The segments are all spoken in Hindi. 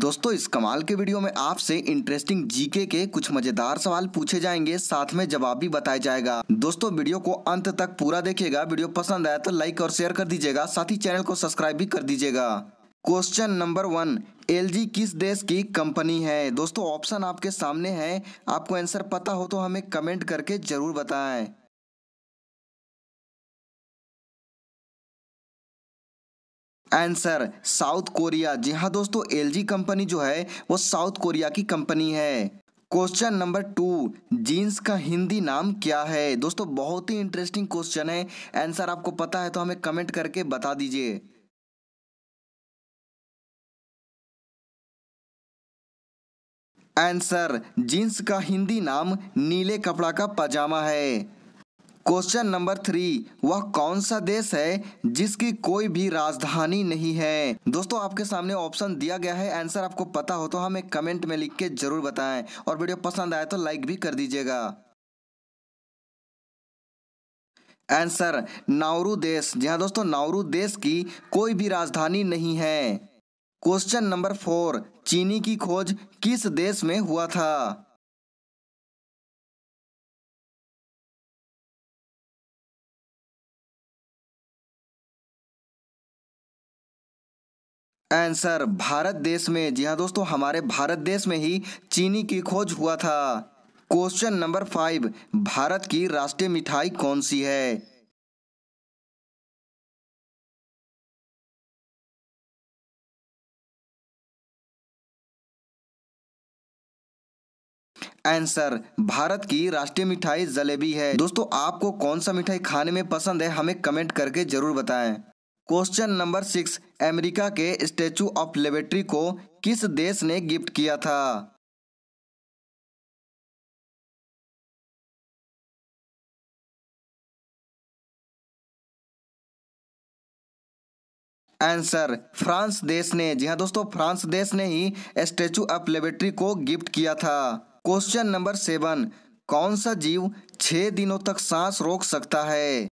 दोस्तों इस कमाल के वीडियो में आपसे इंटरेस्टिंग जीके के कुछ मजेदार सवाल पूछे जाएंगे, साथ में जवाब भी बताया जाएगा। दोस्तों वीडियो को अंत तक पूरा देखिएगा। वीडियो पसंद आया तो लाइक और शेयर कर दीजिएगा, साथ ही चैनल को सब्सक्राइब भी कर दीजिएगा। क्वेश्चन नंबर 1, LG किस देश की कंपनी है? दोस्तों ऑप्शन आपके सामने है, आपको आंसर पता हो तो हमें कमेंट करके जरूर बताएं। Answer south Korea. जी हाँ दोस्तों, LG कंपनी जो है वो साउथ कोरिया की कंपनी है। क्वेश्चन नंबर 2, जीन्स का हिंदी नाम क्या है? दोस्तों बहुत ही इंटरेस्टिंग क्वेश्चन है, आंसर आपको पता है तो हमें कमेंट करके बता दीजिए। आंसर जीन्स का हिंदी नाम नीले कपड़ा का पजामा है। क्वेश्चन नंबर 3, वह कौन सा देश है जिसकी कोई भी राजधानी नहीं है? दोस्तों आपके सामने ऑप्शन दिया गया है, आंसर आपको पता हो तो हमें कमेंट में लिख के जरूर बताएं और वीडियो पसंद आए तो लाइक भी कर दीजिएगा। आंसर नाउरू देश। जी हाँ दोस्तों, नाउरू देश की कोई भी राजधानी नहीं है। क्वेश्चन नंबर 4, चीनी की खोज किस देश में हुआ था? आंसर भारत देश में। जी हाँ दोस्तों, हमारे भारत देश में ही चीनी की खोज हुआ था। क्वेश्चन नंबर 5, भारत की राष्ट्रीय मिठाई कौन सी है? आंसर भारत की राष्ट्रीय मिठाई जलेबी है। दोस्तों आपको कौन सा मिठाई खाने में पसंद है, हमें कमेंट करके जरूर बताएं। क्वेश्चन नंबर 6, अमेरिका के स्टैचू ऑफ लिबर्टी को किस देश ने गिफ्ट किया था? आंसर फ्रांस देश ने। जी हाँ दोस्तों, फ्रांस देश ने ही स्टैचू ऑफ लिबर्टी को गिफ्ट किया था। क्वेश्चन नंबर 7, कौन सा जीव 6 दिनों तक सांस रोक सकता है?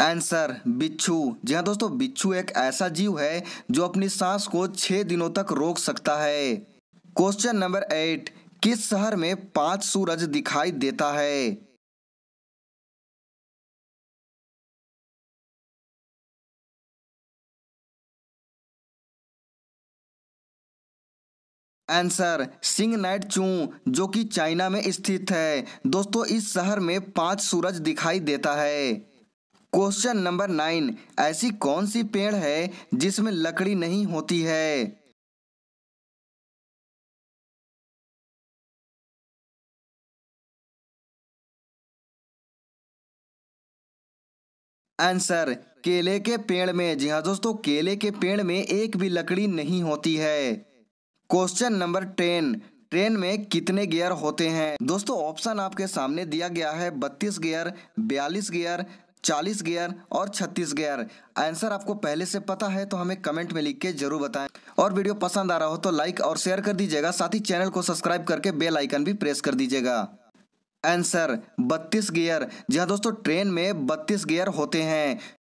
आंसर बिच्छू। जी हाँ दोस्तों, बिच्छू एक ऐसा जीव है जो अपनी सांस को 6 दिनों तक रोक सकता है। क्वेश्चन नंबर 8, किस शहर में 5 सूरज दिखाई देता है? आंसर सिंग नाइट चू, जो कि चाइना में स्थित है। दोस्तों इस शहर में 5 सूरज दिखाई देता है। क्वेश्चन नंबर 9, ऐसी कौन सी पेड़ है जिसमें लकड़ी नहीं होती है? आंसर केले के पेड़ में। जी हाँ दोस्तों, केले के पेड़ में एक भी लकड़ी नहीं होती है। क्वेश्चन नंबर 10, ट्रेन में कितने गियर होते हैं? दोस्तों ऑप्शन आपके सामने दिया गया है, 32 गियर, 42 गियर, 40 गियर और 36 गियर। आंसर आपको पहले से पता है तो हमें कमेंट में लिख के जरूर बताएं और वीडियो पसंद आ रहा हो तो लाइक और शेयर कर दीजिएगा, साथ ही चैनल को सब्सक्राइब करके बेल आइकन भी प्रेस कर दीजिएगा। Answer 32 gear. जी हाँ दोस्तों, ट्रेन में 32 गियर होते हैं।